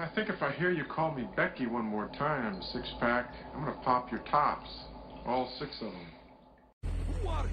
I think if I hear you call me Becky one more time, six-pack, I'm gonna pop your tops. All six of them. Who are you?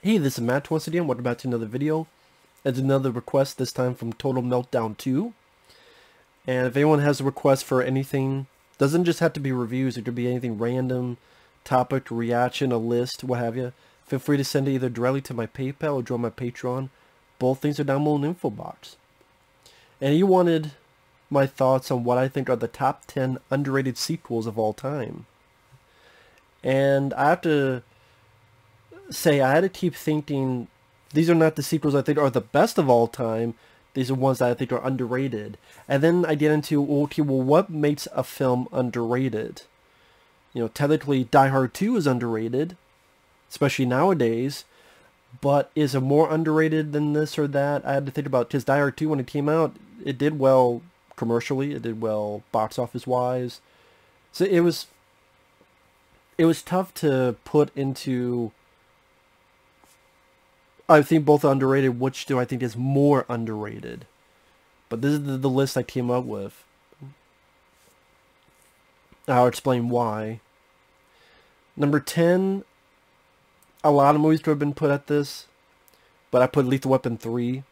Hey, this is Matt once again. Welcome back to another video. It's another request, this time from Total Meltdown 2. And if anyone has a request for anything, doesn't just have to be reviews, it could be anything random, topic, reaction, a list, what have you. Feel free to send it either directly to my PayPal or join my Patreon. Both things are down below in the info box. And you wanted my thoughts on what I think are the top 10 underrated sequels of all time. And I have to say, I had to keep thinking, these are not the sequels I think are the best of all time. These are ones that I think are underrated. And then I get into, okay, well, what makes a film underrated? You know, technically, Die Hard 2 is underrated, especially nowadays. But is it more underrated than this or that? I had to think about, because Die Hard 2, when it came out, it did well commercially. It did well box office-wise. So it was tough to put into... I think both are underrated. Which do I think is more underrated? But this is the list I came up with. I'll explain why. Number 10. A lot of movies could have been put at this, but I put Lethal Weapon 3.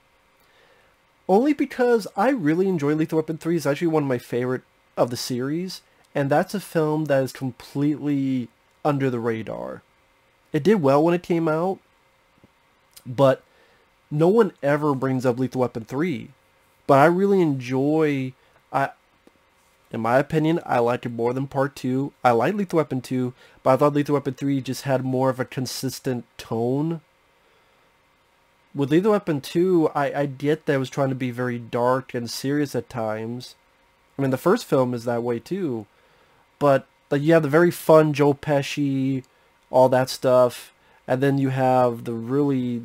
Only because I really enjoy Lethal Weapon 3. It's actually one of my favorite of the series. And that's a film that is completely under the radar. It did well when it came out, but no one ever brings up Lethal Weapon 3. But I really enjoy, in my opinion, I like it more than Part 2. I like Lethal Weapon 2, but I thought Lethal Weapon 3 just had more of a consistent tone. With Lethal Weapon 2, I get that it was trying to be very dark and serious at times. I mean, the first film is that way too. But like, you have the very fun Joe Pesci, all that stuff. And then you have the really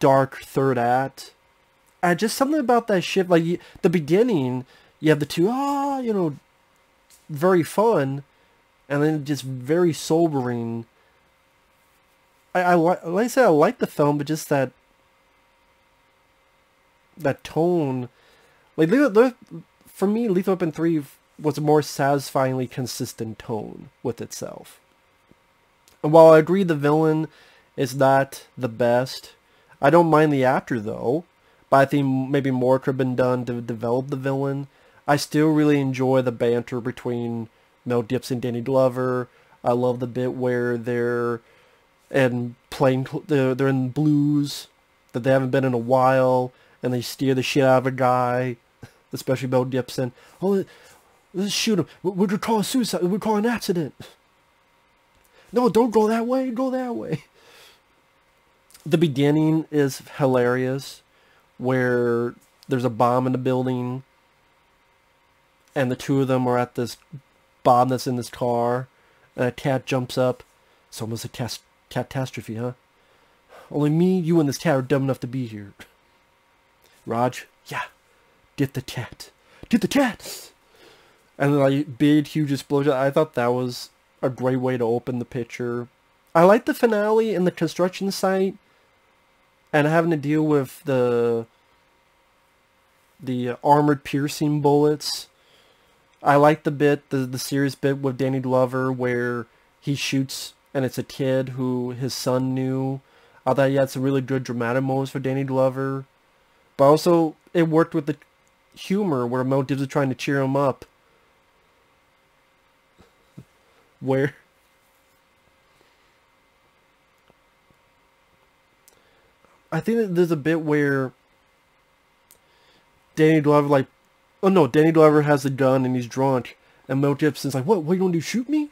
dark third act. And just something about that shit, like the beginning, you have the two, you know, very fun, and then just very sobering. I like I said, I like the film, but just that tone, like for me, Lethal Weapon 3. Was a more satisfyingly consistent tone with itself. And while I agree the villain is not the best, I don't mind the actor though, but I think maybe more could have been done to develop the villain. I still really enjoy the banter between Mel Gibson and Danny Glover. I love the bit where they're in blues that they haven't been in a while, and they steer the shit out of a guy, especially Mel Gibson. Oh, let's shoot him. We could call a suicide. We call an accident. No, don't go that way. Go that way. The beginning is hilarious, where there's a bomb in the building, and the two of them are at this bomb that's in this car, and a cat jumps up. It's almost a catastrophe, huh? Only me, you, and this cat are dumb enough to be here. Raj, yeah, get the cat. Get the cat! and then like big huge explosion. I thought that was a great way to open the picture. I like the finale in the construction site and having to deal with the armored piercing bullets. I like the bit, the serious bit with Danny Glover where he shoots and it's a kid who his son knew. I thought he had some really good dramatic moments for Danny Glover. But also, it worked with the humor where Mel Gibbs is trying to cheer him up. Where... I think that there's a bit where Danny Glover like, oh no, Danny Glover has the gun and he's drunk, and Mel Gibson's like, what? What are you gonna do? Shoot me?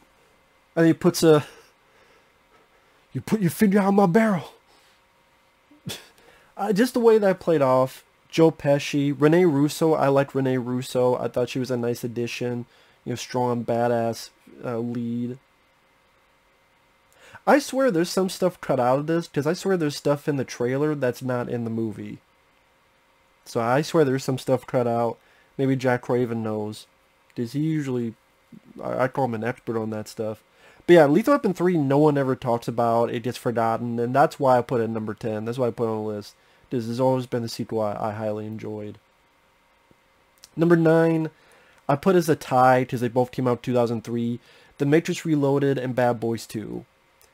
And he puts a, you put your finger out of my barrel. Just the way that played off. Joe Pesci, Renee Russo. I liked Renee Russo. I thought she was a nice addition. You know, strong, badass lead. I swear there's some stuff cut out of this, because I swear there's stuff in the trailer that's not in the movie. So I swear there's some stuff cut out. Maybe Jack Craven knows, because he usually, I call him an expert on that stuff. But yeah, Lethal Weapon 3 no one ever talks about. It gets forgotten, and that's why I put it at number 10. That's why I put it on the list. This has always been a sequel I highly enjoyed. Number 9, I put as a tie, because they both came out in 2003. The Matrix Reloaded and Bad Boys 2.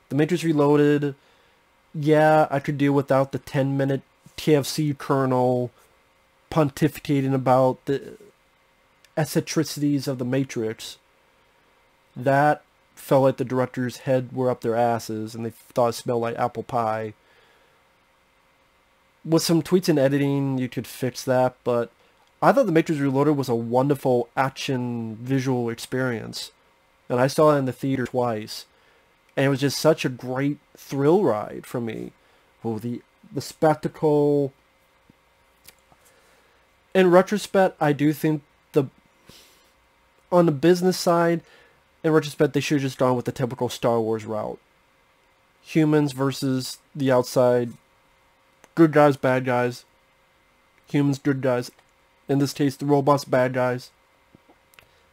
The Matrix Reloaded, yeah, I could do without the 10-minute TFC Colonel pontificating about the eccentricities of the Matrix. That felt like the director's head were up their asses and they thought it smelled like apple pie. With some tweets and editing, you could fix that, but I thought The Matrix Reloaded was a wonderful action visual experience. And I saw it in the theater twice. And it was just such a great thrill ride for me. Oh, the spectacle. In retrospect, I do think on the business side, in retrospect, they should have just gone with the typical Star Wars route. Humans versus the outside. Good guys, bad guys. Humans, good guys. In this case, the robots, bad guys.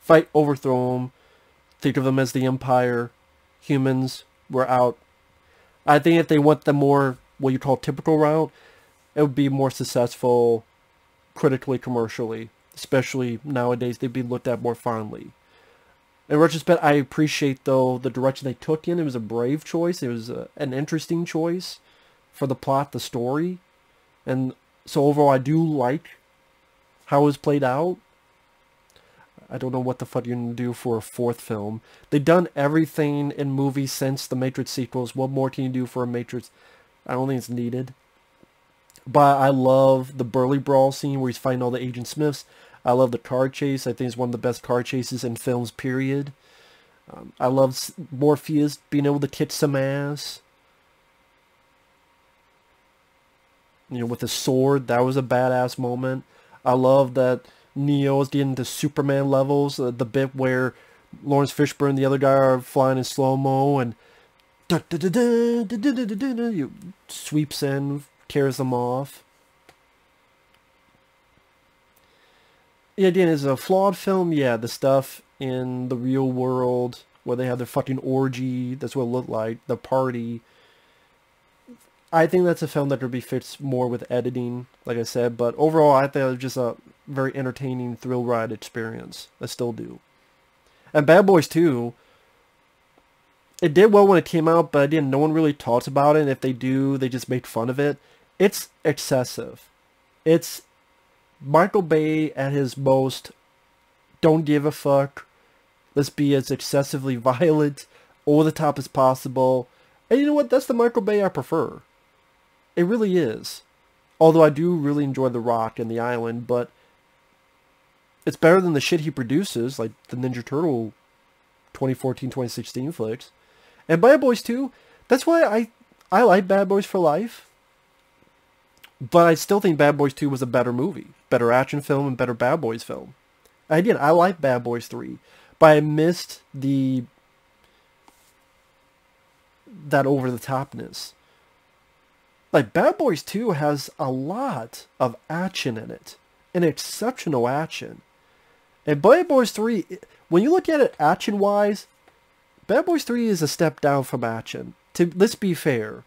Fight, overthrow them. Think of them as the Empire. Humans were out. I think if they went the more, what you call, typical route, it would be more successful critically, commercially. Especially nowadays, they'd be looked at more fondly. In retrospect, I appreciate, though, the direction they took in. It was a brave choice. It was an interesting choice for the plot, the story. And so overall, I do like how it was played out. I don't know what the fuck you're going to do for a fourth film. They've done everything in movies since the Matrix sequels. What more can you do for a Matrix? I don't think it's needed. But I love the Burly Brawl scene where he's fighting all the Agent Smiths. I love the car chase. I think it's one of the best car chases in films, period. I love Morpheus being able to kick some ass. You know, with his sword. That was a badass moment. I love that... Neo is getting to Superman levels. The bit where Lawrence Fishburne and the other guy are flying in slow-mo and sweeps in, tears them off. Yeah, again, it's a flawed film. Yeah, the stuff in the real world where they have their fucking orgy, that's what it looked like, the party. I think that's a film that could be fixed more with editing, like I said, but overall I think it was just a very entertaining thrill ride experience. I still do. And Bad Boys 2, it did well when it came out, but again, no one really talks about it, and if they do, they just make fun of it. It's excessive. It's Michael Bay at his most don't give a fuck. Let's be as excessively violent, over the top as possible. And you know what? That's the Michael Bay I prefer. It really is. Although I do really enjoy The Rock and The Island, but it's better than the shit he produces, like the Ninja Turtle 2014, 2016 flicks. And Bad Boys 2, that's why I like Bad Boys for Life. But I still think Bad Boys 2 was a better movie. Better action film and better Bad Boys film. Again, I like Bad Boys 3. But I missed that over-the-topness. Like, Bad Boys 2 has a lot of action in it. An exceptional action. And Bad Boys 3, when you look at it action-wise, Bad Boys 3 is a step down from action. Let's be fair.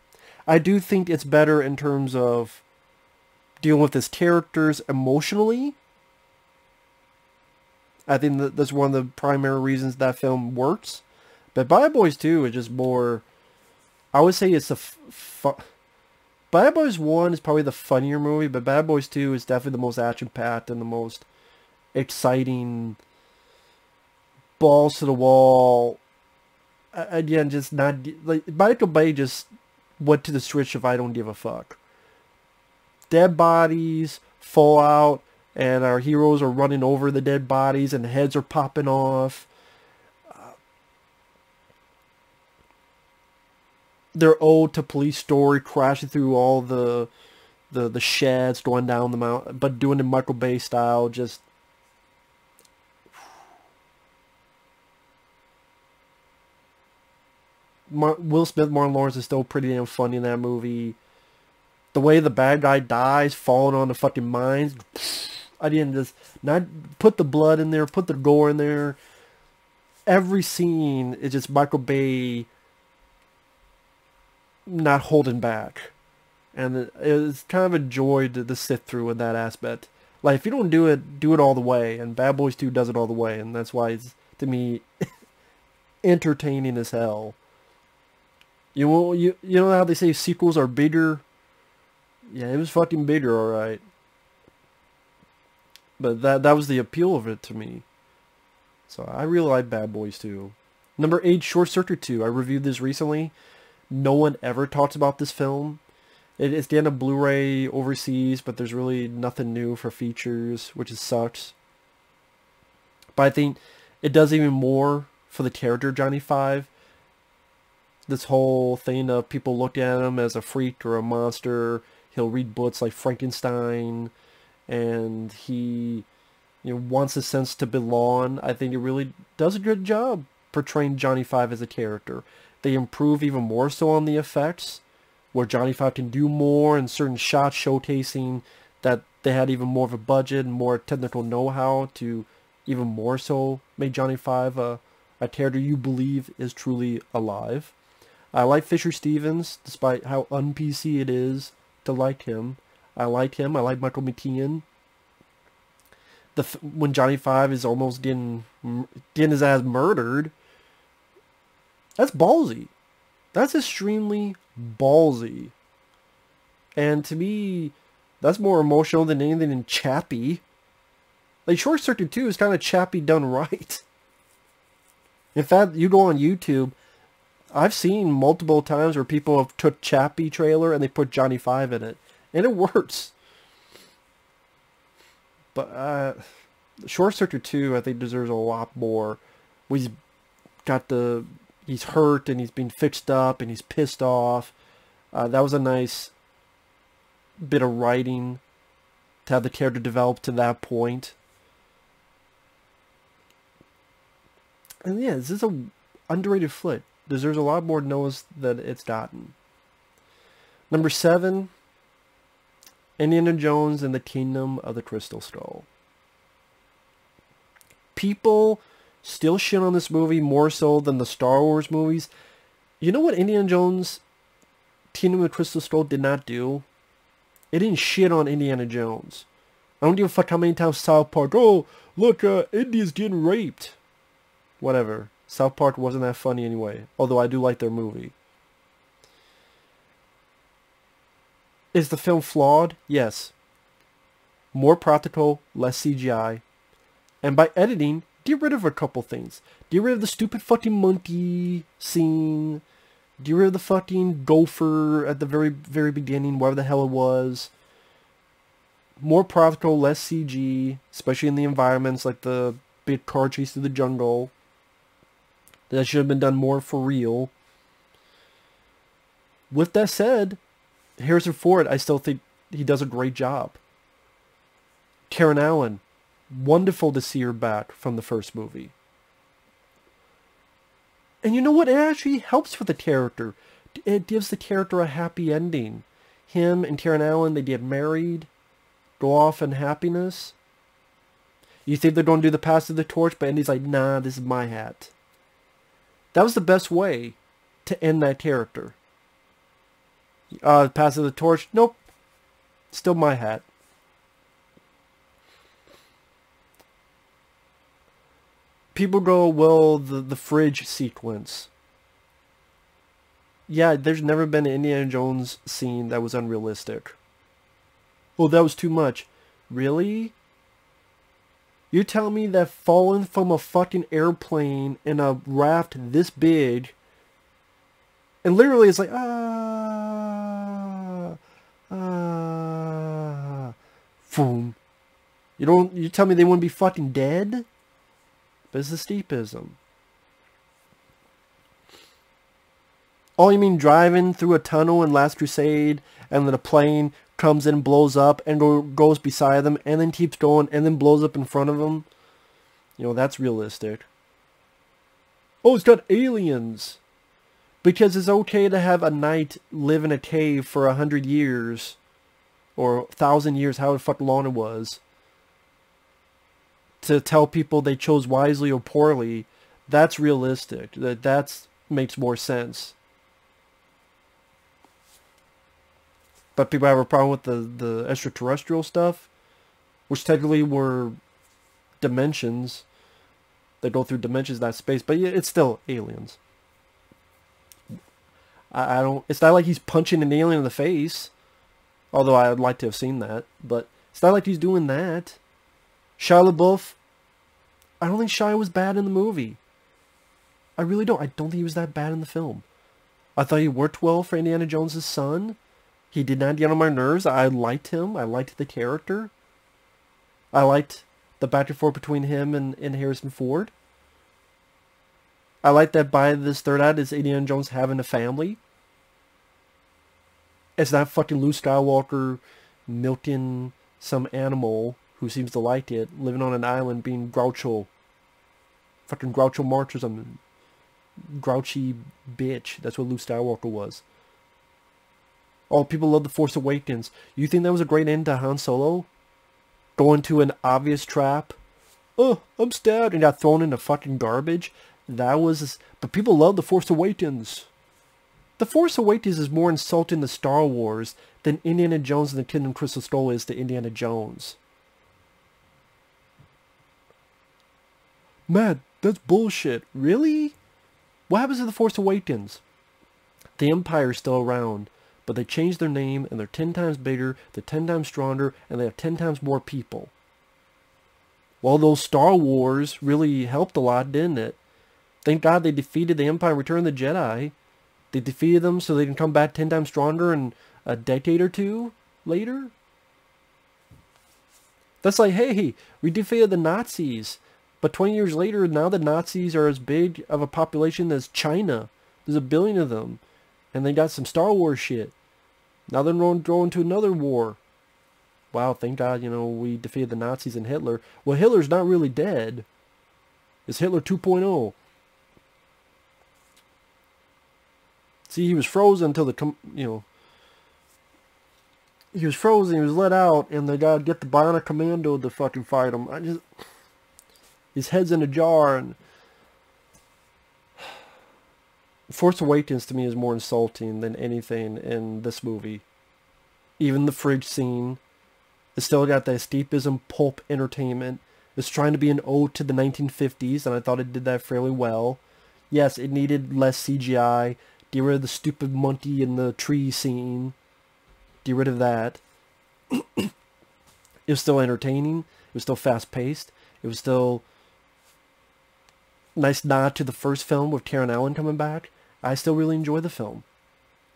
I do think it's better in terms of dealing with his characters emotionally. I think that's one of the primary reasons that film works. But Bad Boys 2 is just more... I would say it's a... Bad Boys 1 is probably the funnier movie, but Bad Boys 2 is definitely the most action-packed and the most exciting, balls to the wall. Again, just not like Michael Bay just went to the switch of I don't give a fuck. Dead bodies fall out, and our heroes are running over the dead bodies, and heads are popping off. Their ode to police story, crashing through all the sheds, going down the mountain, but doing the Michael Bay style, just. Will Smith, Martin Lawrence is still pretty damn funny in that movie. The way the bad guy dies, falling on the fucking mines. I didn't just not put the blood in there, put the gore in there. Every scene is just Michael Bay not holding back, and it's kind of enjoyed the sit through in that aspect. Like if you don't do it all the way, and Bad Boys 2 does it all the way, and that's why it's to me entertaining as hell. You know how they say sequels are bigger? Yeah, it was fucking bigger, alright. But that was the appeal of it to me. So I really like Bad Boys 2. Number 8, Short Circuit 2. I reviewed this recently. No one ever talks about this film. It's getting a Blu-ray overseas, but there's really nothing new for features, which is sucks. But I think it does even more for the character Johnny Five. This whole thing of people look at him as a freak or a monster. He'll read books like Frankenstein, and he, you know, wants a sense to belong. I think it really does a good job portraying Johnny Five as a character. They improve even more so on the effects, where Johnny Five can do more and certain shots showcasing that they had even more of a budget and more technical know-how to even more so make Johnny Five a character you believe is truly alive. I like Fisher Stevens, despite how un-PC it is to like him. I like him. I like Michael McKean. When Johnny Five is almost getting his ass murdered, that's ballsy. That's extremely ballsy. And to me, that's more emotional than anything in Chappie. Like Short Circuit 2 is kind of Chappie done right. In fact, you go on YouTube, I've seen multiple times where people have took Chappie trailer and they put Johnny Five in it, and it works. But Short Circuit 2, I think, deserves a lot more. He's got he's hurt and he's been fixed up and he's pissed off. That was a nice bit of writing to have the character develop to that point. And yeah, this is an underrated flick. Deserves a lot more notice than it's gotten. Number 7, Indiana Jones and the Kingdom of the Crystal Skull. People still shit on this movie more so than the Star Wars movies. You know what Indiana Jones Kingdom of the Crystal Skull did not do? It didn't shit on Indiana Jones. I don't give a fuck how many times South Park, oh, look, Indy's getting raped. Whatever. South Park wasn't that funny anyway, although I do like their movie. Is the film flawed? Yes. More practical, less CGI. And by editing, get rid of a couple things. Get rid of the stupid fucking monkey scene. Get rid of the fucking gopher at the very, very beginning, whatever the hell it was. More practical, less CG, especially in the environments like the big car chase through the jungle. That should have been done more for real. With that said, Harrison Ford, I still think he does a great job. Karen Allen, wonderful to see her back from the first movie. And you know what? It actually helps with the character. It gives the character a happy ending. Him and Karen Allen, they get married, go off in happiness. You think they're going to do the pass of the torch, but Andy's like, nah, this is my hat. That was the best way to end that character. Pass of the torch, nope. Still my hat. People go, well, the fridge sequence. Yeah, there's never been an Indiana Jones scene that was unrealistic. Well, that was too much. Really? You tell me that falling from a fucking airplane in a raft this big, and literally it's like, boom. You tell me they wouldn't be fucking dead? But it's the steepism. Oh, you mean driving through a tunnel in Last Crusade, and then a plane comes in, blows up, and goes beside them, and then keeps going, and then blows up in front of them? You know, that's realistic. Oh, it's got aliens! Because it's okay to have a knight live in a cave for 100 years, or 1,000 years, however fucking long it was, to tell people they chose wisely or poorly. That's realistic. That makes more sense. But people have a problem with the extraterrestrial stuff, which technically were dimensions. They go through dimensions, not space, but it's still aliens. I don't. It's not like he's punching an alien in the face, although I would like to have seen that. But it's not like he's doing that. Shia LaBeouf. I don't think Shia was bad in the movie. I really don't. I don't think he was that bad in the film. I thought he worked well for Indiana Jones' son. He did not get on my nerves. I liked him. I liked the character. I liked the back and forth between him and Harrison Ford. I liked that by this third act is Indiana Jones having a family. It's not fucking Luke Skywalker milking some animal who seems to like it, living on an island, being Groucho. Fucking Groucho Marx or something. Grouchy bitch. That's what Luke Skywalker was. Oh, people love The Force Awakens. You think that was a great end to Han Solo? Going to an obvious trap? Oh, I'm stabbed and got thrown into fucking garbage? That was... But people love The Force Awakens. The Force Awakens is more insulting to Star Wars than Indiana Jones and the Kingdom of the Crystal Skull is to Indiana Jones. Matt, that's bullshit. Really? What happens to The Force Awakens? The Empire's still around. But they changed their name, and they're 10 times bigger, they're 10 times stronger, and they have 10 times more people. Well, those Star Wars really helped a lot, didn't it? Thank God they defeated the Empire, returned the Jedi. They defeated them so they can come back 10 times stronger in a decade or two later. That's like, hey, we defeated the Nazis, but 20 years later, now the Nazis are as big of a population as China. There's a billion of them, and they got some Star Wars shit. Now they're going to another war. Wow, thank God, you know, we defeated the Nazis and Hitler. Well, Hitler's not really dead. It's Hitler 2.0. See, he was frozen until the, you know, he was frozen, he was let out, and they gotta get the Bionic Commando to fucking fight him. I just, his head's in a jar, and Force Awakens to me is more insulting than anything in this movie. Even the fridge scene. It's still got that escapism pulp entertainment. It's trying to be an ode to the 1950s, and I thought it did that fairly well. Yes, it needed less CGI. Get rid of the stupid monkey in the tree scene. Get rid of that. It was still entertaining. It was still fast-paced. It was still nice nod to the first film with Karen Allen coming back. I still really enjoy the film.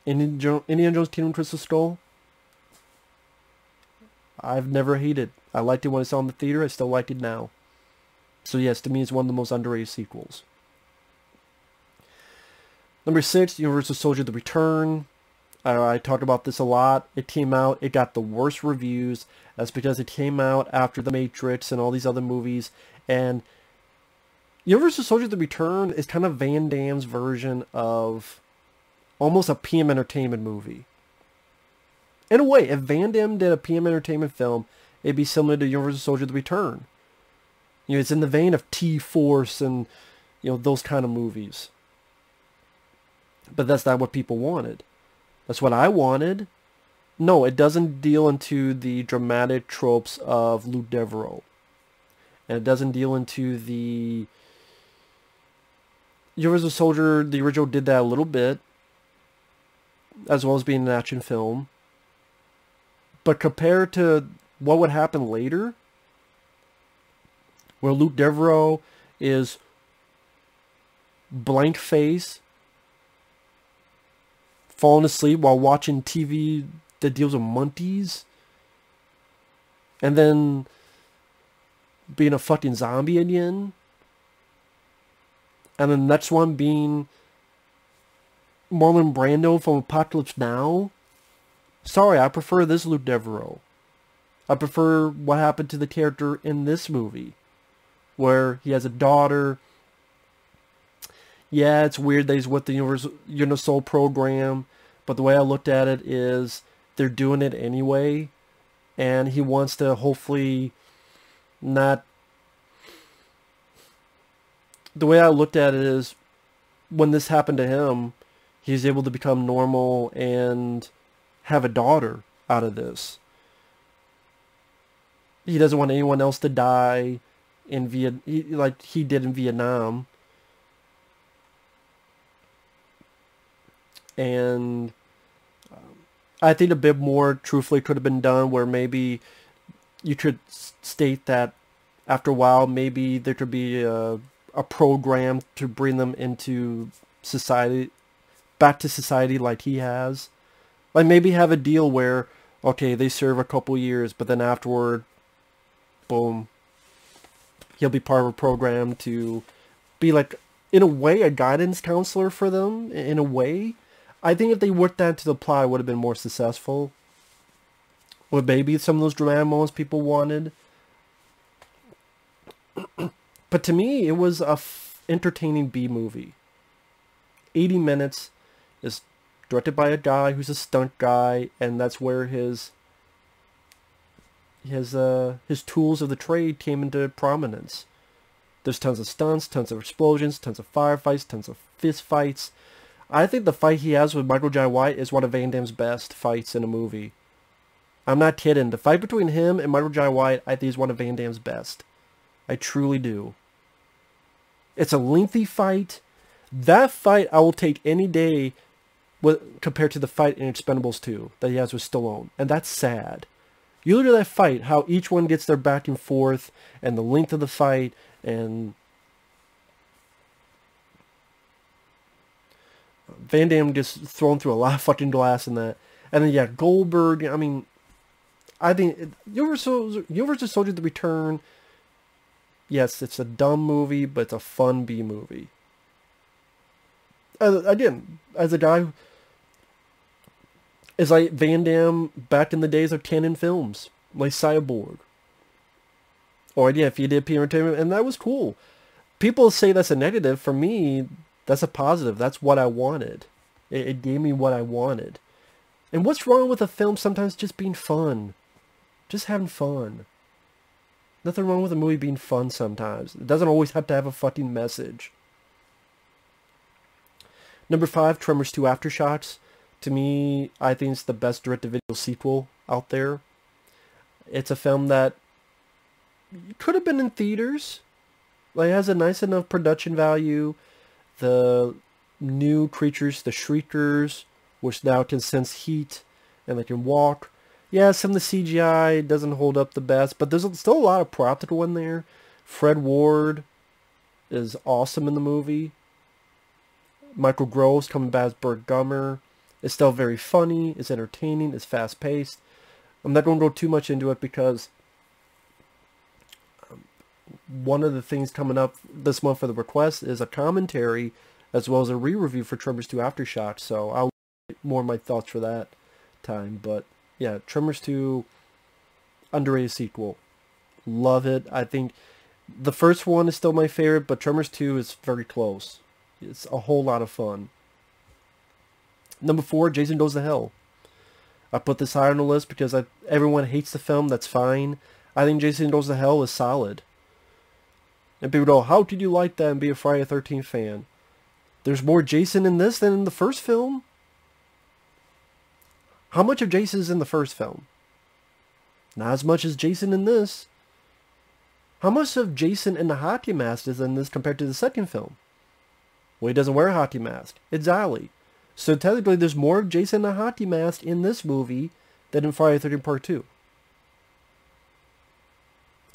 Indiana Jones, Kingdom of the Crystal Skull, I've never hated. I liked it when I saw it in the theater. I still like it now. So yes, to me, it's one of the most underrated sequels. Number 6, Universal Soldier: The Return. I talk about this a lot. It came out. It got the worst reviews. That's because it came out after The Matrix and all these other movies. And Universal Soldier: The Return is kind of Van Damme's version of almost a PM Entertainment movie. In a way, if Van Damme did a PM Entertainment film, it'd be similar to Universal Soldier: The Return. You know, it's in the vein of T-Force and, you know, those kind of movies. But that's not what people wanted. That's what I wanted. No, it doesn't deal into the dramatic tropes of Lou Devereaux. And it doesn't deal into the... Universal Soldier, the original, did that a little bit, as well as being an action film. But compared to what would happen later, where Luke Devereaux is blank face, falling asleep while watching TV that deals with Munties, and then being a fucking zombie again, and the next one being Marlon Brando from Apocalypse Now. Sorry, I prefer this Luke Devereaux. I prefer what happened to the character in this movie, where he has a daughter. Yeah, it's weird that he's with the Universal program, but the way I looked at it is they're doing it anyway, and he wants to hopefully not... The way I looked at it is, when this happened to him, he's able to become normal and have a daughter out of this. He doesn't want anyone else to die in like he did in Vietnam. And I think a bit more truthfully could have been done, where maybe you could state that after a while, maybe there could be a program to bring them into society, back to society like he has. Like maybe have a deal where, okay, they serve a couple years, but then afterward, boom, he'll be part of a program to be like, in a way, a guidance counselor for them, in a way. I think if they worked that into the plot, it would have been more successful. Or maybe some of those dramatic moments people wanted. But to me, it was a entertaining B-movie. 80 minutes is directed by a guy who's a stunt guy, and that's where his tools of the trade came into prominence. There's tons of stunts, tons of explosions, tons of firefights, tons of fist fights. I think the fight he has with Michael Jai White is one of Van Damme's best fights in a movie. I'm not kidding. The fight between him and Michael Jai White, I think, is one of Van Damme's best. I truly do. It's a lengthy fight. That fight I will take any day compared to the fight in Expendables 2 that he has with Stallone. And that's sad. You look at that fight, how each one gets their back and forth, and the length of the fight, and Van Damme just thrown through a lot of fucking glass in that. And then, yeah, Goldberg. I mean, I think Universal Soldier: The Return, yes, it's a dumb movie, but it's a fun B movie. Again, as a guy, it's like Van Damme back in the days of Canon Films, like Cyborg. Or yeah, if you did P Entertainment, and that was cool. People say that's a negative. For me, that's a positive. That's what I wanted. It gave me what I wanted. And what's wrong with a film sometimes just being fun? Just having fun. Nothing wrong with a movie being fun sometimes. It doesn't always have to have a fucking message. Number 5, Tremors 2 Aftershocks. To me, I think it's the best direct-to-video sequel out there. It's a film that could have been in theaters. Like, it has a nice enough production value. The new creatures, the Shriekers, which now can sense heat and they can walk. Yeah, some of the CGI doesn't hold up the best, but there's still a lot of practical in there. Fred Ward is awesome in the movie. Michael Groves coming back as Bert Gummer. It's still very funny. It's entertaining. It's fast-paced. I'm not going to go too much into it because one of the things coming up this month for the request is a commentary as well as a re-review for Tremors 2 Aftershock, so I'll get more of my thoughts for that time. But yeah, Tremors 2, underrated sequel. Love it. I think the first one is still my favorite, but Tremors 2 is very close. It's a whole lot of fun. Number 4, Jason Goes to Hell. I put this high on the list because everyone hates the film. That's fine. I think Jason Goes to Hell is solid. And people go, how could you like that and be a Friday the 13th fan? There's more Jason in this than in the first film. How much of Jason is in the first film? Not as much as Jason in this. How much of Jason in the hockey mask is in this compared to the second film? Well, he doesn't wear a hockey mask. It's Ollie. So technically there's more of Jason in the hockey mask in this movie than in Friday the 13th Part 2.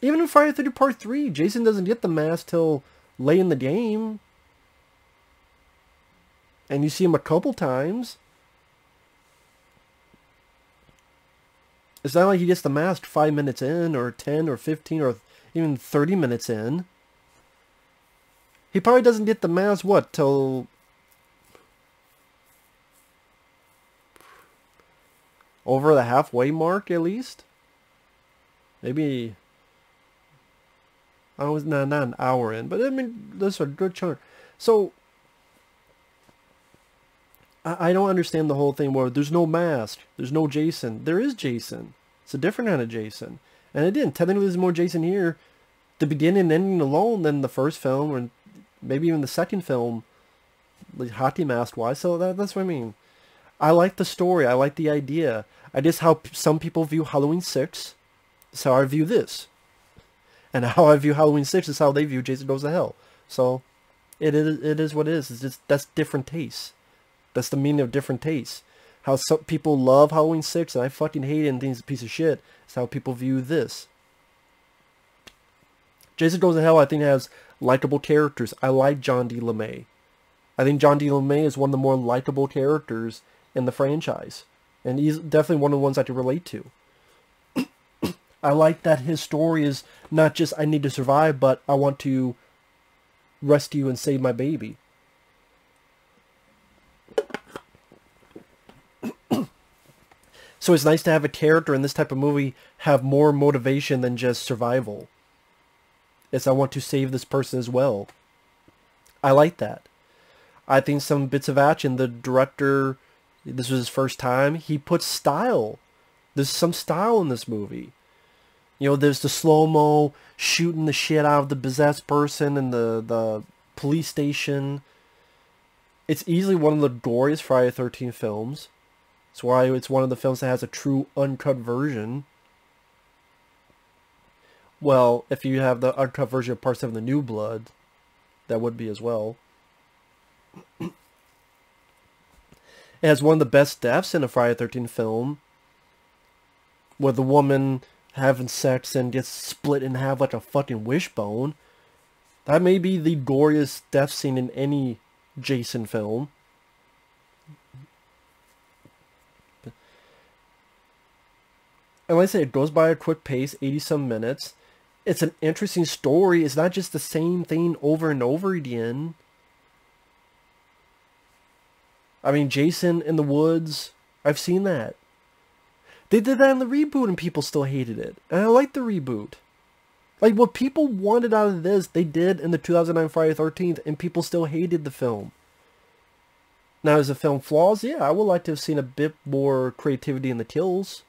Even in Friday the 13th Part 3, Jason doesn't get the mask till late in the game. And you see him a couple times. It's not like he gets the mask 5 minutes in, or 10, or 15, or even 30 minutes in. He probably doesn't get the mask, what, till... over the halfway mark, at least? Maybe... I was not an hour in, but I mean, that's a good chunk. So... I don't understand the whole thing where there's no mask, there's no Jason. There is Jason. It's a different kind of Jason. And again, technically there's more Jason here, the beginning and ending alone, than the first film, or maybe even the second film, like hockey mask wise. So that's what I mean. I like the story. I like the idea. I just how some people view Halloween 6 is how I view this. And how I view Halloween 6 is how they view Jason Goes to Hell. So it is what it is. It's just, that's different tastes. That's the meaning of different tastes. How some people love Halloween 6 and I fucking hate it and think it's a piece of shit. It's how people view this. Jason Goes to Hell, I think, has likable characters. I like John D. LeMay. I think John D. LeMay is one of the more likable characters in the franchise. And he's definitely one of the ones I can relate to. I like that his story is not just I need to survive, but I want to rescue and save my baby. So it's nice to have a character in this type of movie have more motivation than just survival. It's I want to save this person as well. I like that. I think some bits of action, the director, this was his first time, he put style. There's some style in this movie. You know, there's the slow-mo shooting the shit out of the possessed person in the police station. It's easily one of the goriest Friday the 13th films. That's why it's one of the films that has a true uncut version. Well, if you have the uncut version of Part 7 of the New Blood, that would be as well. It has one of the best deaths in a Friday the 13th film, where the woman having sex and gets split and have like a fucking wishbone. That may be the goriest death scene in any Jason film. And like I said, it goes by a quick pace, 80-some minutes. It's an interesting story. It's not just the same thing over and over again. I mean, Jason in the woods, I've seen that. They did that in the reboot and people still hated it. And I like the reboot. Like, what people wanted out of this, they did in the 2009 Friday the 13th, and people still hated the film. Now, is the film flaws? Yeah, I would like to have seen a bit more creativity in the kills.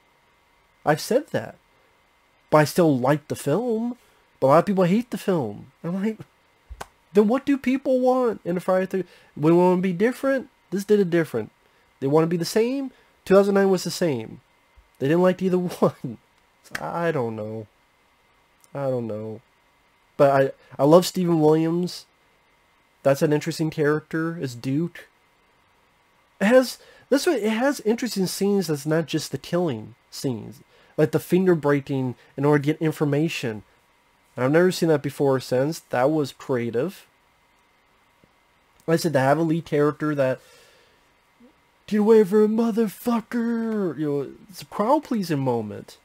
I've said that, but I still like the film. But a lot of people hate the film. I'm like, then what do people want in a Friday the 13th? We want to be different. This did it different. They want to be the same. 2009 was the same. They didn't like either one. So I don't know. But I love Stephen Williams. That's an interesting character. It's Duke. It has this one. It has interesting scenes. That's not just the killing scenes. Like the finger breaking in order to get information. I've never seen that before or since. That was creative. Like I said, to have a lead character that get away from a motherfucker, you know, it's a crowd pleasing moment.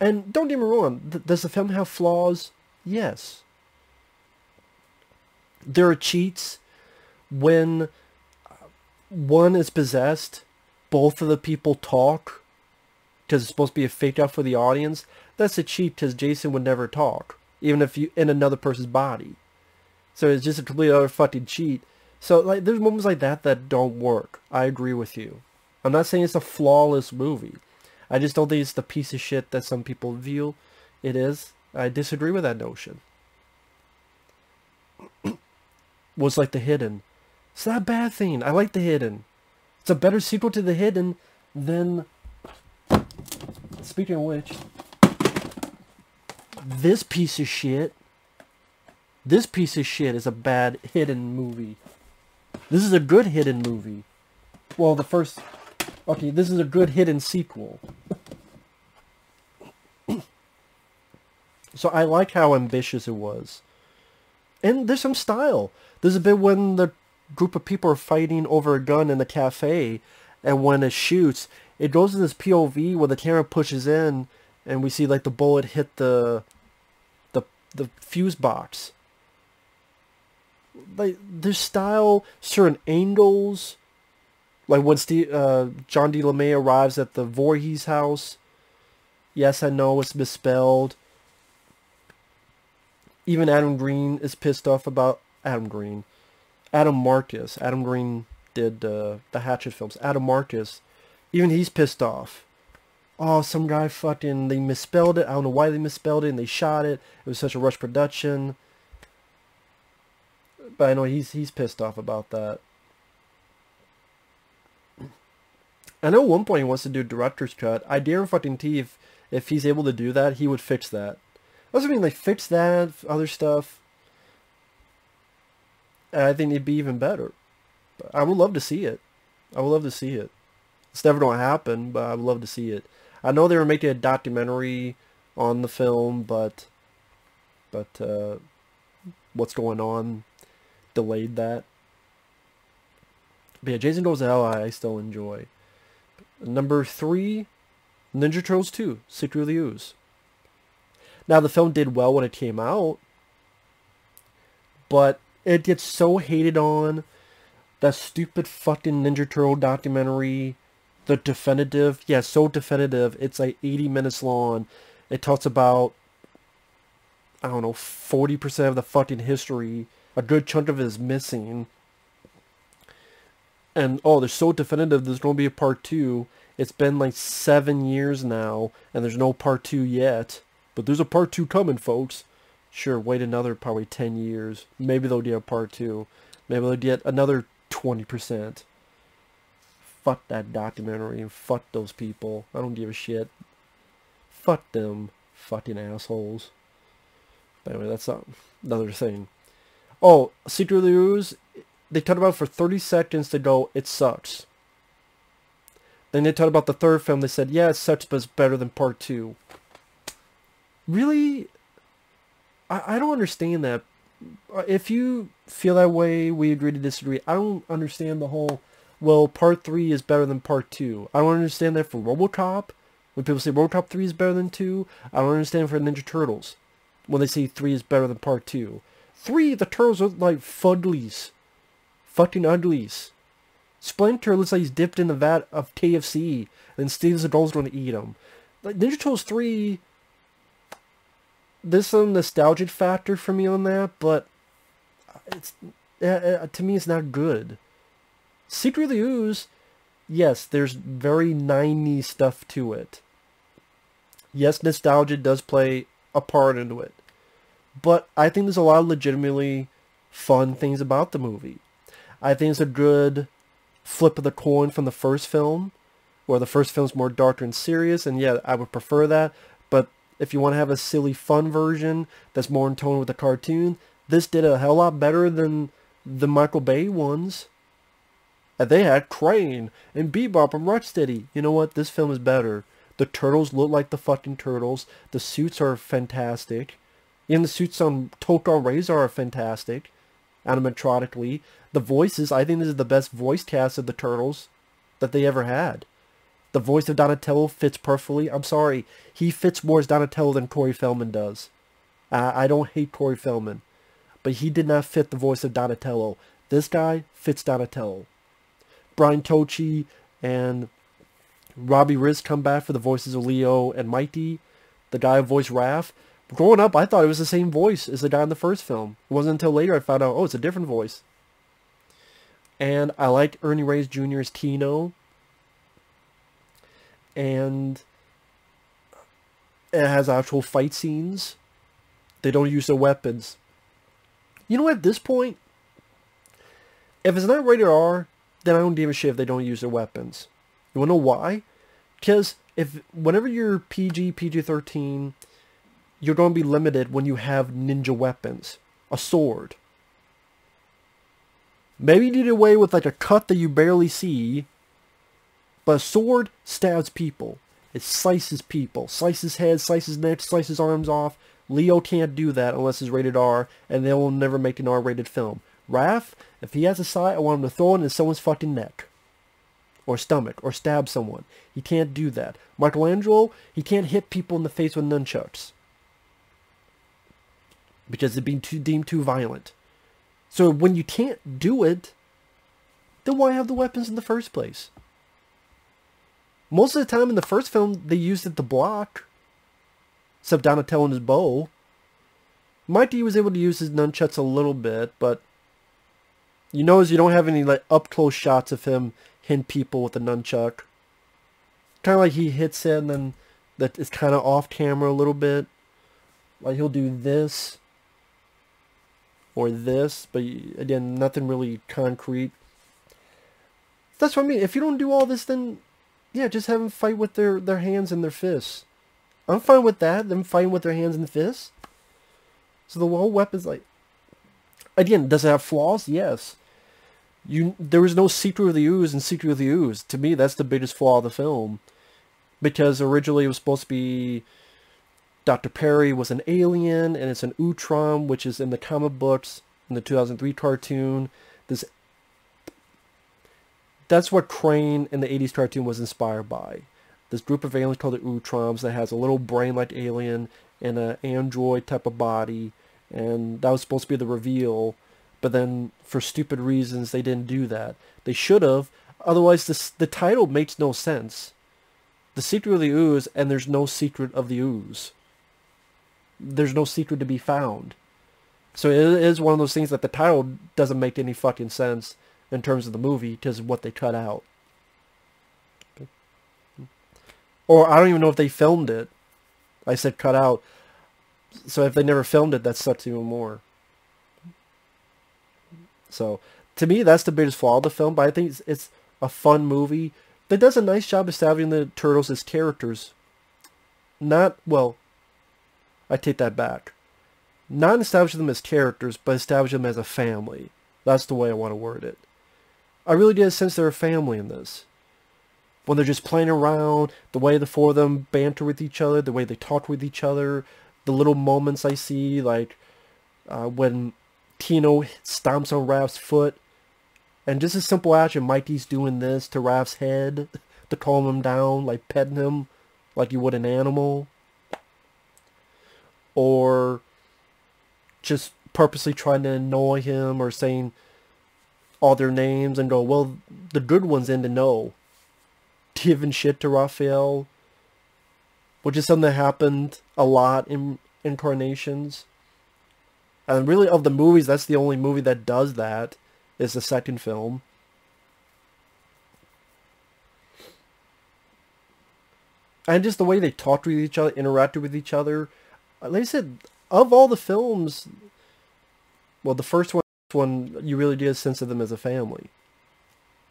And don't get me wrong, does the film have flaws? Yes. There are cheats. When one is possessed, both of the people talk. Because it's supposed to be a fake out for the audience. That's a cheat because Jason would never talk, even if you in another person's body. So it's just a complete other fucking cheat. So like, there's moments like that that don't work. I agree with you. I'm not saying it's a flawless movie. I just don't think it's the piece of shit that some people view it is. I disagree with that notion. was like The Hidden. It's not a bad thing. I like The Hidden. It's a better sequel to The Hidden than... Speaking of which, this piece of shit. This piece of shit is a bad Hidden movie. This is a good Hidden movie. Well, the first... Okay, this is a good Hidden sequel. So I like how ambitious it was. And there's some style. There's a bit when the group of people are fighting over a gun in the cafe, and when it shoots, it goes in this POV where the camera pushes in, and we see like the bullet hit the fuse box. Like there's style, certain angles, like when John D. LeMay arrives at the Voorhees house. Yes, I know it's misspelled. Even Adam Green is pissed off about Adam Green. Adam Marcus. Adam Green did the Hatchet films. Adam Marcus, even he's pissed off. Oh, some guy fucking, they misspelled it. I don't know why they misspelled it, and they shot it. It was such a rush production. But I know he's pissed off about that. I know at one point he wants to do director's cut. I dare fucking tee if he's able to do that, he would fix that. Doesn't mean they fix that, other stuff. And I think it'd be even better. But I would love to see it. I would love to see it. It's never going to happen, but I would love to see it. I know they were making a documentary on the film, but what's going on delayed that. But yeah, Jason Goes to Hell I still enjoy. Number 3, Ninja Turtles 2: Secret of the Ooze. Now, the film did well when it came out, but it gets so hated on. That stupid fucking Ninja Turtle documentary, the definitive, yeah, so definitive, it's like 80 minutes long. It talks about, I don't know, 40% of the fucking history. A good chunk of it is missing. And, oh, they're so definitive, there's going to be a part 2. It's been like 7 years now, and there's no part 2 yet. But there's a part 2 coming, folks. Sure, wait another probably 10 years. Maybe they'll get a part 2. Maybe they'll get another 20%. Fuck that documentary and fuck those people. I don't give a shit. Fuck them fucking assholes. But anyway, that's another thing. Oh, Secret of the Ooze, they talked about it for 30 seconds to go, it sucks. Then they talked about the third film, they said, yeah, it sucks, but it's better than part 2. Really? I don't understand that. If you feel that way, we agree to disagree. I don't understand the whole, well, part 3 is better than part 2. I don't understand that for RoboCop. When people say RoboCop 3 is better than 2, I don't understand for Ninja Turtles. When they say 3 is better than part 2. 3, the turtles look like fugglies. Fucking uglies. Splinter looks like he's dipped in the vat of KFC, and Steve's the doll's going to eat him. Like, Ninja Turtles 3... There's some nostalgic factor for me on that, but it's to me it's not good. Secret of the Ooze, yes, there's very 90s stuff to it. Yes, nostalgia does play a part into it. But I think there's a lot of legitimately fun things about the movie. I think it's a good flip of the coin from the first film, where the first film's more darker and serious, and yeah, I would prefer that, but if you want to have a silly, fun version that's more in tone with the cartoon, this did a hell lot better than the Michael Bay ones. And they had Crane and Bebop and Rocksteady. You know what? This film is better. The turtles look like the fucking turtles. The suits are fantastic. Even the suits on Tokyo Razor are fantastic, animatronically. The voices, I think this is the best voice cast of the turtles that they ever had. The voice of Donatello fits perfectly. I'm sorry. He fits more as Donatello than Corey Feldman does. I don't hate Corey Feldman. But he did not fit the voice of Donatello. This guy fits Donatello. Brian Tochi and Robbie Riz come back for the voices of Leo and Mikey. The guy who voiced Raph. Growing up, I thought it was the same voice as the guy in the first film. It wasn't until later I found out, oh, it's a different voice. And I liked Ernie Reyes Jr. as Tino. And it has actual fight scenes. They don't use their weapons. You know, at this point, if it's not rated R, then I don't give a shit if they don't use their weapons. You want to know why? Because if whenever you're PG, PG-13, you're going to be limited when you have ninja weapons. A sword. Maybe you did away with like a cut that you barely see, but a sword stabs people. It slices people. Slices heads, slices necks, slices arms off. Leo can't do that unless it's rated R, and they will never make an R-rated film. Raph, if he has a sight, I want him to throw it in someone's fucking neck. Or stomach. Or stab someone. He can't do that. Michelangelo, he can't hit people in the face with nunchucks. Because it's being deemed too violent. So when you can't do it, then why have the weapons in the first place? Most of the time in the first film, they used it to block. Except Donatello and his bow. Mikey was able to use his nunchucks a little bit, but you notice you don't have any like up-close shots of him hitting people with a nunchuck. Kind of like he hits it and then that is kind of off-camera a little bit. Like he'll do this or this, but again, nothing really concrete. That's what I mean. If you don't do all this, then yeah, just have them fight with their hands and their fists. I'm fine with that, them fighting with their hands and fists. So the whole weapon's like... Again, does it have flaws? Yes. There was no Secret of the Ooze and Secret of the Ooze. To me, that's the biggest flaw of the film. Because originally it was supposed to be... Dr. Perry was an alien, and it's an Utrom, which is in the comic books, in the 2003 cartoon. That's what Crane in the 80s cartoon was inspired by. This group of aliens called the Utroms that has a little brain-like alien and an android type of body. And that was supposed to be the reveal. But then, for stupid reasons, they didn't do that. They should have. Otherwise, the title makes no sense. The Secret of the Ooze, and there's no Secret of the Ooze. There's no secret to be found. So it is one of those things that the title doesn't make any fucking sense in terms of the movie because of what they cut out. Or I don't even know if they filmed it. I said cut out. So if they never filmed it, that sucks even more. So to me, that's the biggest flaw of the film. But I think it's a fun movie that does a nice job establishing the Turtles as characters. Not, well, I take that back. Not establishing them as characters, but establishing them as a family. That's the way I want to word it. I really did sense they're a family in this. When they're just playing around, the way the four of them banter with each other, the way they talk with each other, the little moments I see, like when Tino stomps on Raph's foot, and just a simple action, Mikey's doing this to Raph's head to calm him down, like petting him like you would an animal, or just purposely trying to annoy him or saying all their names and go, well, the good one's in to know. Giving shit to Raphael, which is something that happened a lot in Incarnations. And really, of the movies, that's the only movie that does that, is the second film. And just the way they talked with each other, interacted with each other. Like I said, of all the films, well, the first one you really get a sense of them as a family.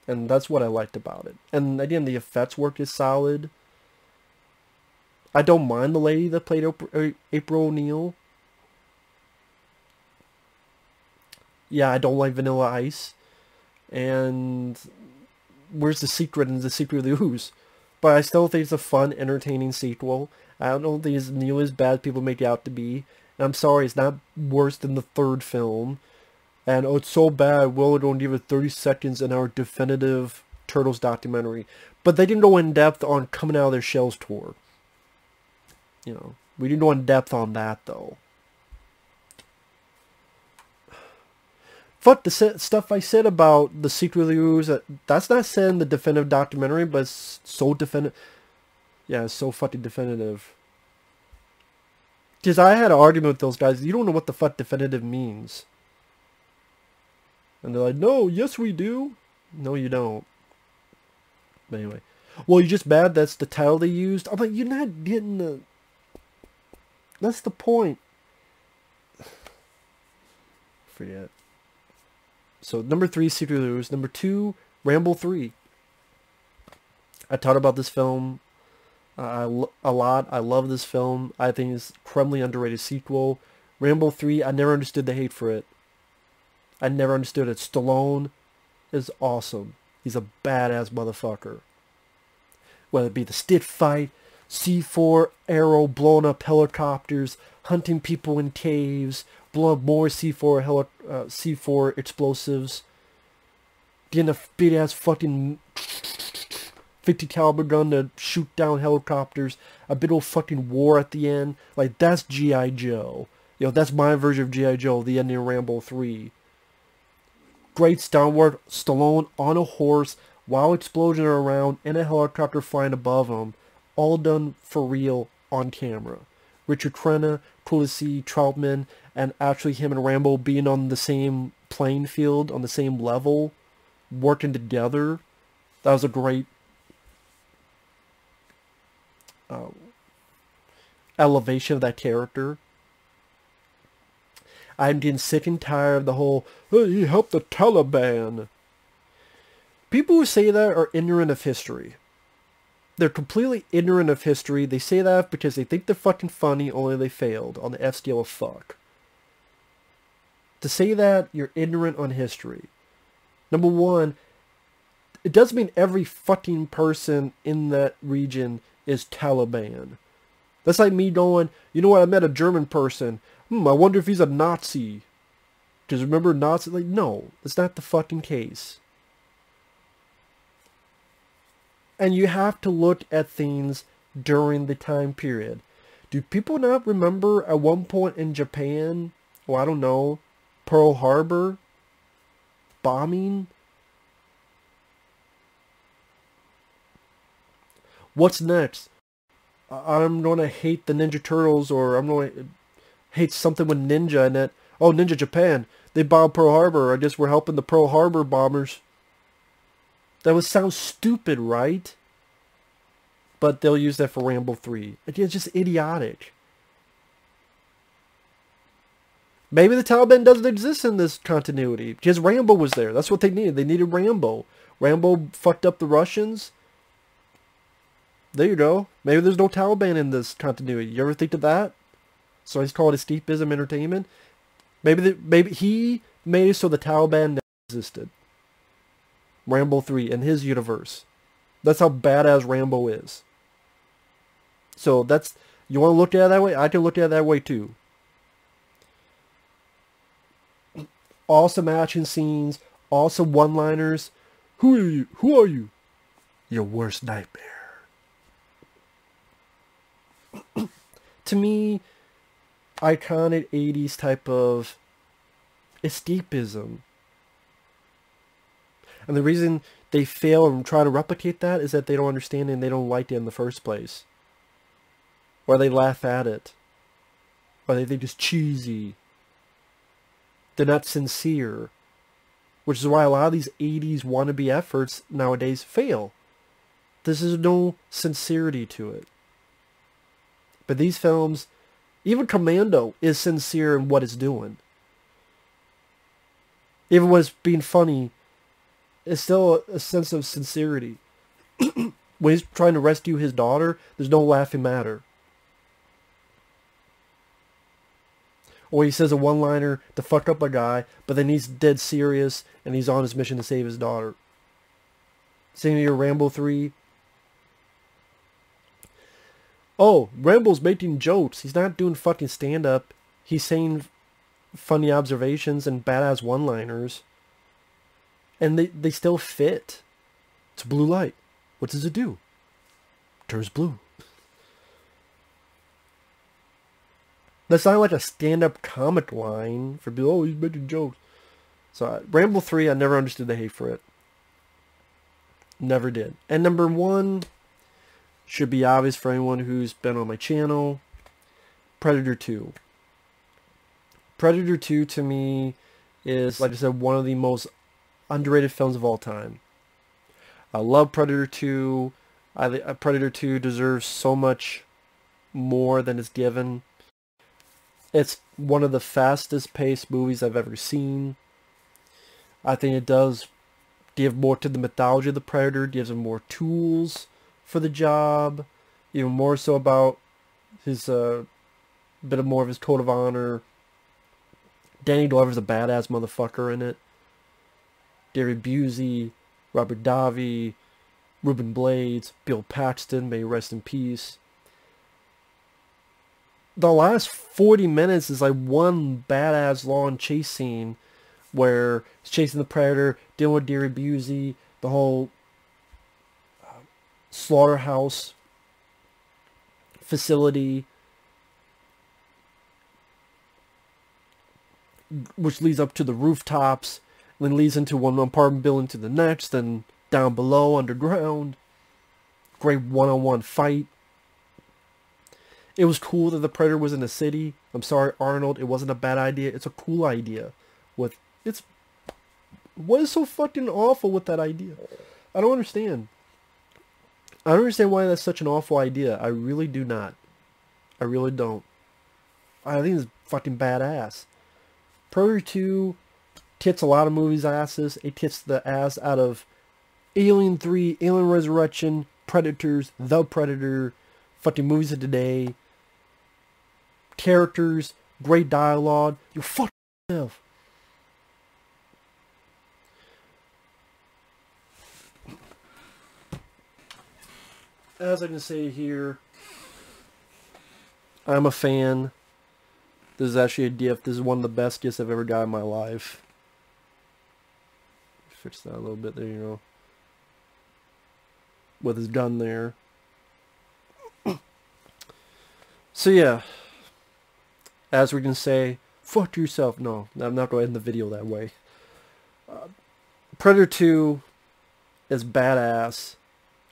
And that's what I liked about it. And again, the effects work is solid. I don't mind the lady that played April O'Neil. Yeah, I don't like Vanilla Ice. And where's the secret in The Secret of the Ooze? But I still think it's a fun, entertaining sequel. I don't think it's nearly as bad as people make it out to be. And I'm sorry, it's not worse than the third film. And oh, it's so bad, we're going to give it 30 seconds in our definitive Turtles documentary. But they didn't go in depth on Coming Out of Their Shells tour. You know, we didn't go in depth on that, though. Fuck the stuff I said about The Secret of the Ooze. That's not said in the definitive documentary, but it's so definitive. Yeah, it's so fucking definitive. Because I had an argument with those guys. You don't know what the fuck definitive means. And they're like, no, yes we do. No, you don't. But anyway. Well, you're just mad that's the title they used. I'm like, you're not getting the... That's the point. forget. So number 3, Secret of the Ooze. Number 2, Rambo 3. I taught about this film a lot. I love this film. I think it's a criminally underrated sequel. Rambo 3, I never understood the hate for it. I never understood it. Stallone is awesome. He's a badass motherfucker. Whether it be the stiff fight, C4 arrow blowing up helicopters, hunting people in caves, blowing up more C4 explosives, getting a big ass fucking 50 caliber gun to shoot down helicopters, a big old fucking war at the end. Like, that's G.I. Joe. You know, that's my version of G.I. Joe, the ending of Rambo 3. Great stalwart Stallone on a horse, while explosions are around, and a helicopter flying above him. All done for real on camera. Richard Crenna, Cooley, Troutman, and actually him and Rambo being on the same playing field, on the same level, working together. That was a great elevation of that character. I'm getting sick and tired of the whole, oh, he helped the Taliban. People who say that are ignorant of history. They're completely ignorant of history. They say that because they think they're fucking funny, only they failed on the F scale of fuck. To say that, you're ignorant on history. Number one, it doesn't mean every fucking person in that region is Taliban. That's like me going, you know what, I met a German person. I wonder if he's a Nazi. Because remember Nazi? Like, no, that's not the fucking case. And you have to look at things during the time period. Do people not remember at one point in Japan, well, I don't know, Pearl Harbor bombing? What's next? I'm going to hate the Ninja Turtles, or I'm going to hate something with ninja in it. Oh, Ninja Japan. They bombed Pearl Harbor. I guess we're helping the Pearl Harbor bombers. That would sound stupid, right? But they'll use that for Rambo 3. It's just idiotic. Maybe the Taliban doesn't exist in this continuity. Because Rambo was there. That's what they needed. They needed Rambo. Rambo fucked up the Russians. There you go. Maybe there's no Taliban in this continuity. You ever think of that? So he's called escapism entertainment. Maybe he made it so the Taliban never existed. Rambo 3 and his universe. That's how badass Rambo is. So that's, you want to look at it that way? I can look at it that way too. Awesome action scenes, awesome one-liners. Who are you? Who are you? Your worst nightmare. To me, iconic 80s type of escapism. And the reason they fail and try to replicate that is that they don't understand it and they don't like it in the first place. Or they laugh at it. Or they think it's cheesy. They're not sincere. Which is why a lot of these 80s wannabe efforts nowadays fail. This is no sincerity to it. But these films, even Commando is sincere in what it's doing. Even when it's being funny, it's still a sense of sincerity. When he's trying to rescue his daughter, there's no laughing matter. Or he says a one-liner to fuck up a guy, but then he's dead serious and he's on his mission to save his daughter. Same here, Rambo 3. Oh, Rambo's making jokes. He's not doing fucking stand-up. He's saying funny observations and badass one-liners. And they still fit. It's a blue light. What does it do? It turns blue. That's not like a stand-up comic line for people. Oh, he's making jokes. So Rambo 3, I never understood the hate for it. Never did. And number 1, should be obvious for anyone who's been on my channel, Predator 2. Predator 2 to me is, like I said, one of the most underrated films of all time. I love Predator 2. Predator 2 deserves so much more than it's given. It's one of the fastest paced movies I've ever seen. I think it does give more to the mythology of the Predator, gives him more tools for the job, even more so about his more of his code of honor. Danny Glover's a badass motherfucker in it. Gary Busey, Robert Davi, Ruben Blades, Bill Paxton, may rest in peace. The last 40 minutes is like one badass long chase scene where he's chasing the Predator, dealing with Gary Busey, the whole slaughterhouse facility, which leads up to the rooftops, then leads into one apartment building to the next, then down below, underground. Great one-on-one fight. It was cool that the Predator was in a city. I'm sorry, Arnold, it wasn't a bad idea. It's a cool idea. What is so fucking awful with that idea? I don't understand. I don't understand why that's such an awful idea. I really do not. I really don't. I think it's fucking badass. Predator 2 tits a lot of movies' asses. It tits the ass out of Alien 3, Alien Resurrection, Predators, The Predator, fucking movies of today. Characters, great dialogue. You're fucking yourself. As I can say here, I'm a fan. This is actually a gift. This is one of the best gifts I've ever got in my life. Fix that a little bit there, you know. With his gun there. So yeah. As we can say, fuck yourself. No, I'm not going to end the video that way. Predator 2 is badass.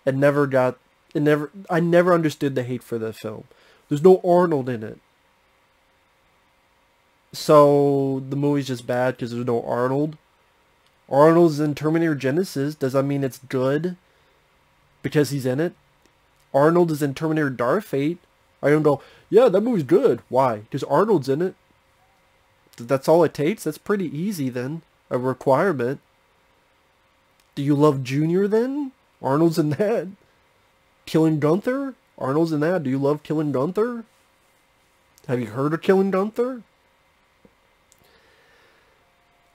It never got... I never understood the hate for that film. There's no Arnold in it. So the movie's just bad because there's no Arnold. Arnold's in Terminator Genesis. Does that mean it's good because he's in it? Arnold is in Terminator Dark Fate. I don't go, yeah, that movie's good. Why? Because Arnold's in it. That's all it takes? That's pretty easy then. A requirement. Do you love Junior then? Arnold's in that. Killing Gunther? Arnold's in that. Do you love Killing Gunther? Have you heard of Killing Gunther?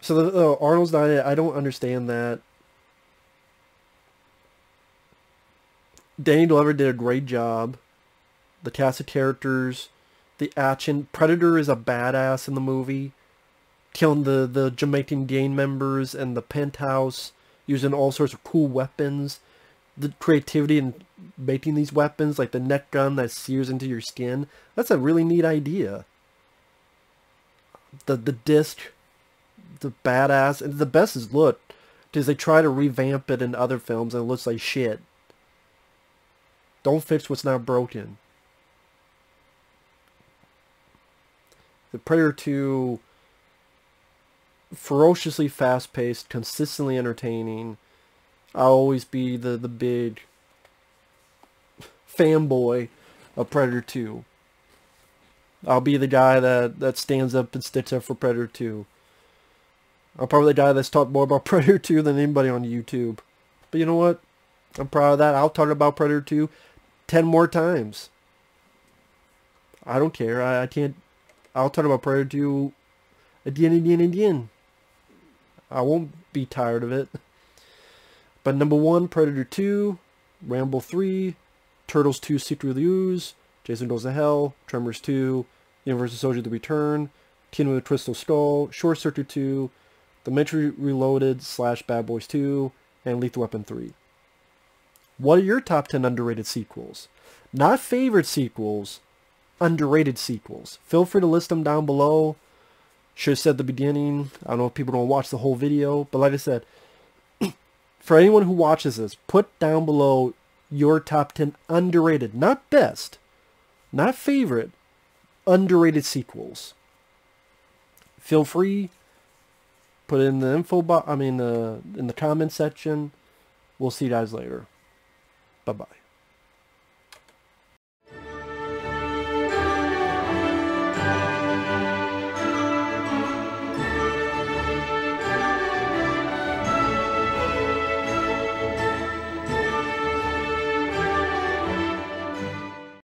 So Arnold's not in it. I don't understand that. Danny Glover did a great job. The cast of characters, the action. Predator is a badass in the movie. Killing the Jamaican gang members and the penthouse. Using all sorts of cool weapons. The creativity in making these weapons, like the neck gun that sears into your skin. That's a really neat idea. The disc... the badass, and the best is look, because they try to revamp it in other films and it looks like shit. Don't fix what's not broken. The Predator 2, ferociously fast paced, consistently entertaining. I'll always be the big fanboy of Predator 2. I'll be the guy that stands up and sticks up for Predator 2. I'm probably the guy that's talked more about Predator 2 than anybody on YouTube. But you know what? I'm proud of that. I'll talk about Predator 2 10 more times. I don't care. I can't... I'll talk about Predator 2 again and again and again. I won't be tired of it. But number 1, Predator 2, Rambo 3, Turtles 2, Secret of the Ooze, Jason Goes to Hell, Tremors 2, Universal Soldier: The Return, Kingdom of the Crystal Skull, Short Circuit 2, The Matrix Reloaded / Bad Boys 2, and Lethal Weapon 3. What are your top 10 underrated sequels? Not favorite sequels, underrated sequels. Feel free to list them down below. Should have said at the beginning, I don't know if people don't watch the whole video, but like I said, for anyone who watches this, put down below your top 10 underrated, not best, not favorite, underrated sequels. Feel free. Put it in the info box, in the comment section. We'll see you guys later. Bye-bye.